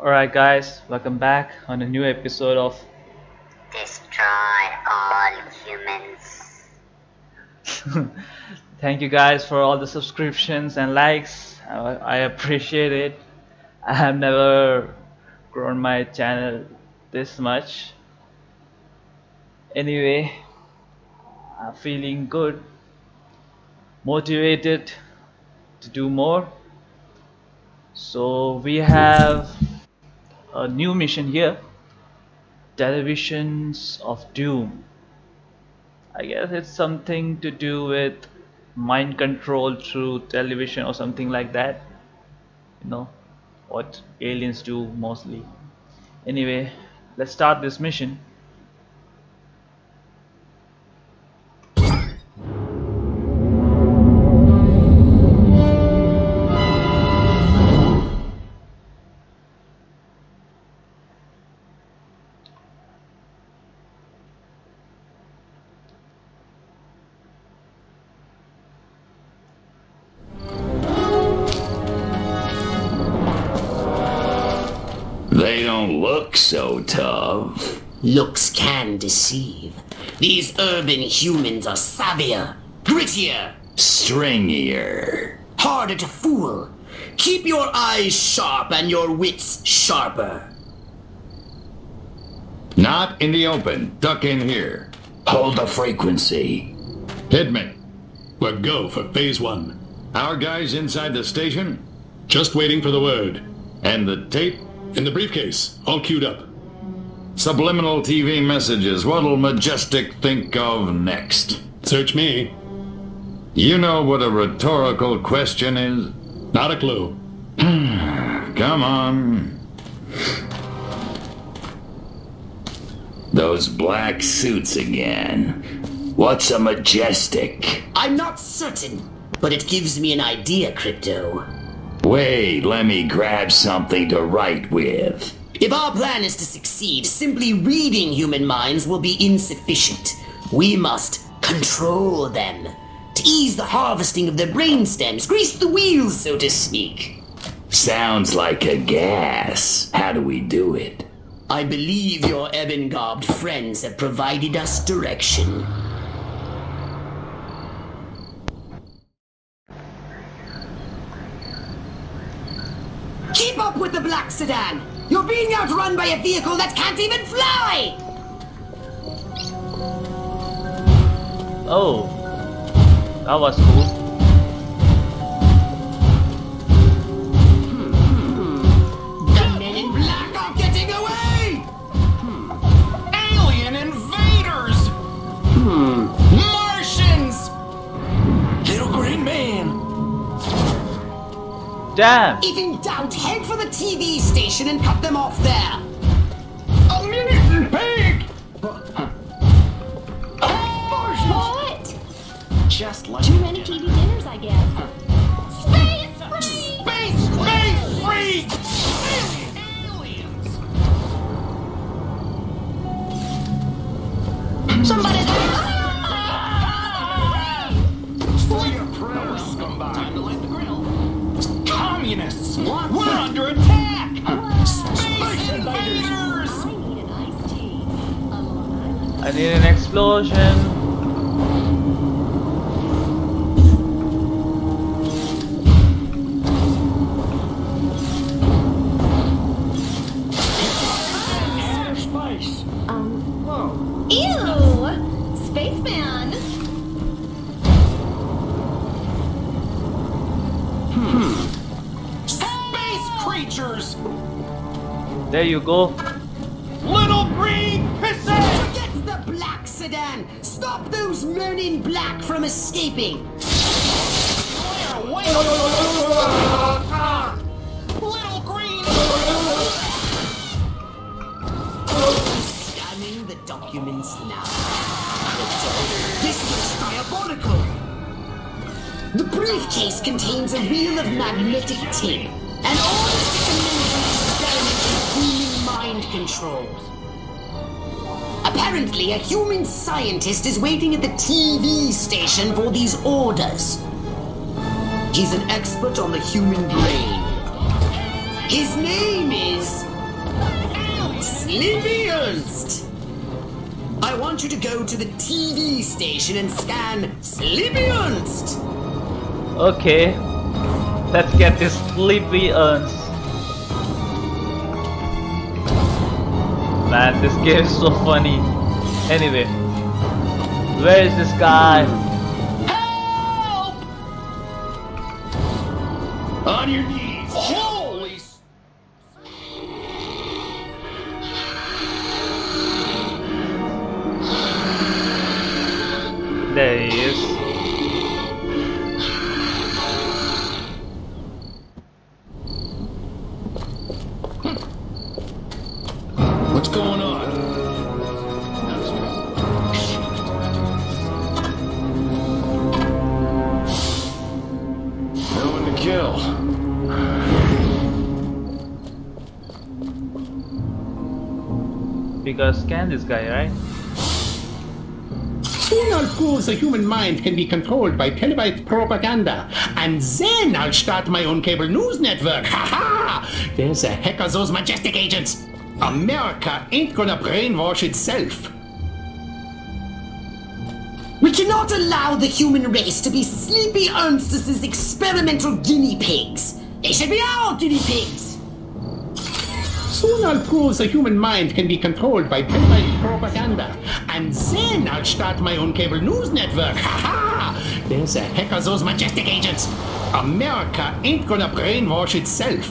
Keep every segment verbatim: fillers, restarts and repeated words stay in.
Alright guys, welcome back on a new episode of Destroy All Humans. Thank you guys for all the subscriptions and likes. I, I appreciate it. I have never grown my channel this much. Anyway, I'm feeling good, motivated to do more. So we have a new mission here, Televisions of Doom. I guess it's something to do with mind control through television or something like that, you know, what aliens do mostly. Anyway, let's start this mission. They don't look so tough. Looks can deceive. These urban humans are savvier, grittier, stringier, harder to fool. Keep your eyes sharp and your wits sharper. Not in the open. Duck in here. Hold the frequency. Hit me. We'll go for phase one. Our guys inside the station? Just waiting for the word. And the tape? In the briefcase, all queued up. Subliminal T V messages. What'll Majestic think of next? Search me. You know what a rhetorical question is? Not a clue. Come on. Those black suits again. What's a Majestic? I'm not certain, but it gives me an idea, Crypto. Wait, let me grab something to write with. If our plan is to succeed, simply reading human minds will be insufficient. We must control them. To ease the harvesting of their brain stems, grease the wheels, so to speak. Sounds like a gas. How do we do it? I believe your ebon-garbed friends have provided us direction. Keep up with the black sedan! You're being outrun by a vehicle that can't even fly! Oh, that was cool. The men in black are getting away! Alien invaders! Martians! Little green man! Damn! If in doubt, head for the T V station and cut them off there! A mutant pig! Oh, what? Just like too many T V dinners, I guess. Space free! Space, space free! Aliens! Aliens. Somebody say a prayer, scumbag! Time to light the grill! Communists! What? We're under attack! Space, Space invaders! I need an explosion! Airspace! Um... Whoa. Ew! Spaceman! Hmm. Creatures. There you go. Little green pisses! Forget the black sedan! Stop those men in black from escaping! Clear away! Little green! Scanning the documents now. This looks diabolical! The briefcase contains a reel of magnetic tape. And all the human mind controls. Apparently, a human scientist is waiting at the T V station for these orders. He's an expert on the human brain. His name is Slippy Ernst. I want you to go to the T V station and scan Slippy Ernst. Okay, let's get this Slippy Ernst. Man, this game is so funny. Anyway, where is this guy? Help! On your knees! Holy! There he is. What's going on? No one to kill. We gotta scan this guy, right? Soon I'll prove the human mind can be controlled by televised propaganda, and then I'll start my own cable news network. Ha ha! There's the heck of those Majestic agents. America ain't gonna brainwash itself. We cannot allow the human race to be Sleepy Ernst's experimental guinea pigs. They should be our guinea pigs. Soon I'll prove the human mind can be controlled by televised propaganda, and then I'll start my own cable news network. Ha ha! There's the heck of those Majestic agents. America ain't gonna brainwash itself.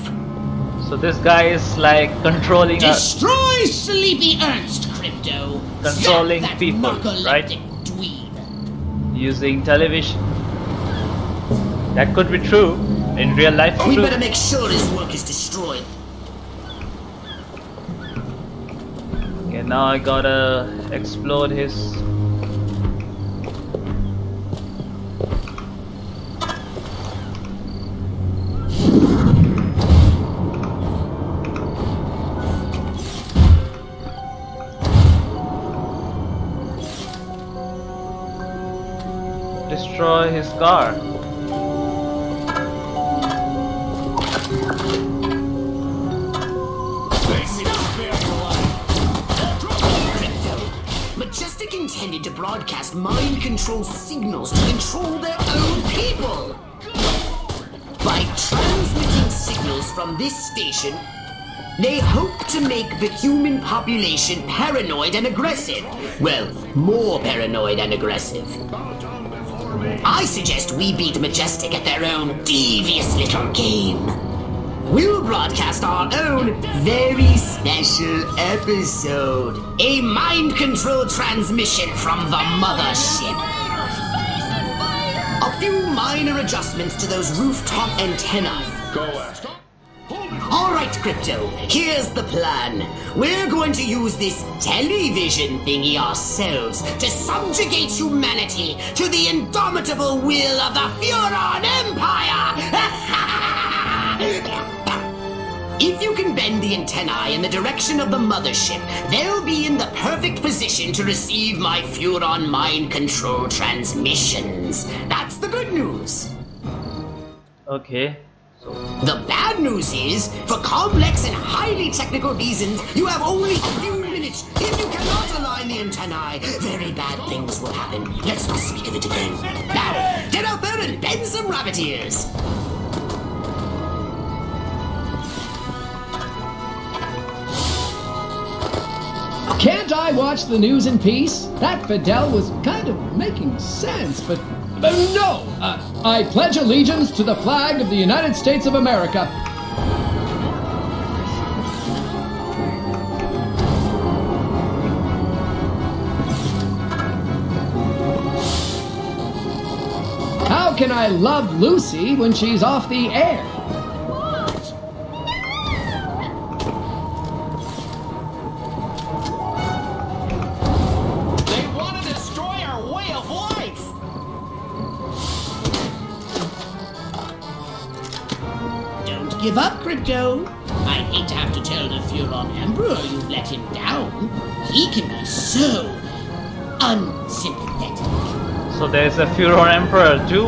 So this guy is like controlling. Destroy a... Sleepy Ernst, Crypto. Controlling that people, right? Dweeb. Using television. That could be true in real life. We true. better make sure his work is destroyed. Now I gotta explode his. Destroy his car. Majestic intended to broadcast mind control signals to control their own people. By transmitting signals from this station, they hope to make the human population paranoid and aggressive. Well, more paranoid and aggressive. I suggest we beat Majestic at their own devious little game. We'll broadcast our own very special episode. A mind control transmission from the mothership. A few minor adjustments to those rooftop antennas. Go away. Alright, Crypto, here's the plan. We're going to use this television thingy ourselves to subjugate humanity to the indomitable will of the Furon Empire! If you can bend the antennae in the direction of the mothership, they'll be in the perfect position to receive my Furon mind control transmissions. That's the good news. Okay. The bad news is, for complex and highly technical reasons, you have only a few minutes. If you cannot align the antennae, very bad things will happen. Let's not speak of it again. Now, get out there and bend some rabbit ears. Can't I watch the news in peace? That Fidel was kind of making sense, but, but no! Uh, I pledge allegiance to the flag of the United States of America. How can I love Lucy when she's off the air? Give up, Crypto. I hate to have to tell the Furon Emperor you let him down. He can be so unsympathetic. So there's a Furon Emperor too?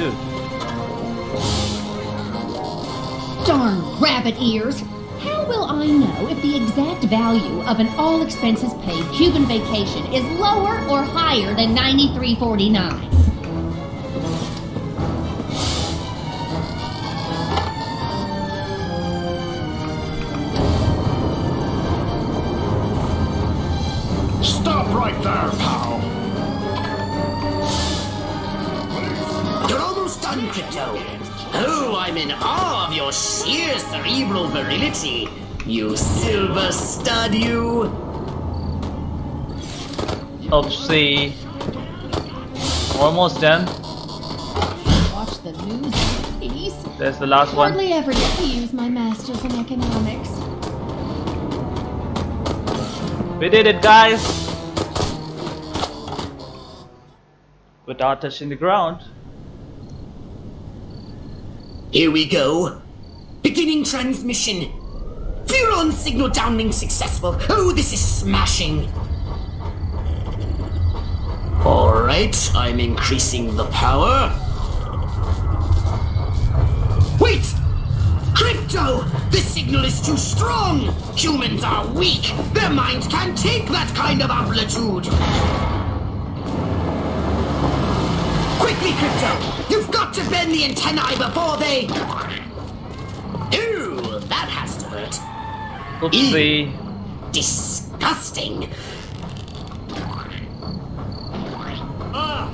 Dude. Darn rabbit ears! How will I know if the exact value of an all-expenses-paid Cuban vacation is lower or higher than ninety-three forty-nine? Stop right there, pal! You're almost done, Crypto. Oh, I'm in awe of your sheer cerebral virility, you silver stud, you! Let's see. We're almost done. Watch the news in peace. There's the last one. I hardly ever get to use my masters in economics. We did it, guys! Without touching the ground. Here we go. Beginning transmission. Furon signal downlink successful. Oh, this is smashing. Alright, I'm increasing the power. Wait! Crypto! This signal is too strong! Humans are weak! Their minds can't take that kind of amplitude! Quickly, Crypto! You've got to bend the antennae before they... Ooh, that has to hurt. Oopsie. Ew, disgusting. Ah.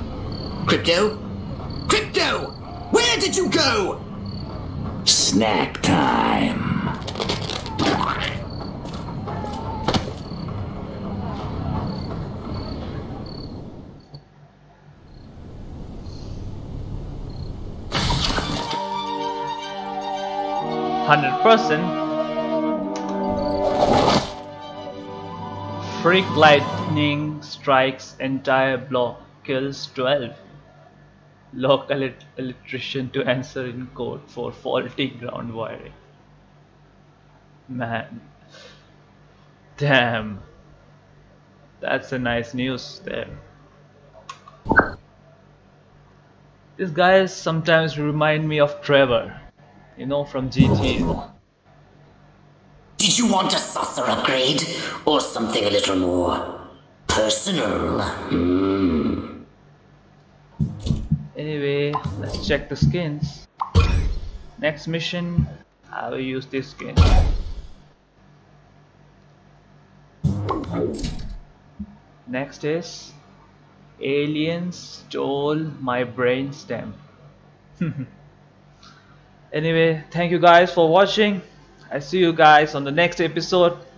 Crypto? Crypto! Where did you go? Snack time. one hundred percent freak lightning strikes entire block, kills twelve. Lock elect electrician to answer in court for faulty ground wiring. Man, damn, that's a nice news there. These guys sometimes remind me of Trevor, you know, from G T A. Did you want a saucer upgrade? Or something a little more personal? Mm. Anyway, let's check the skins. Next mission, I will use this skin. Next is Aliens Stole My Brain Stem. Anyway, thank you guys for watching. I see you guys on the next episode.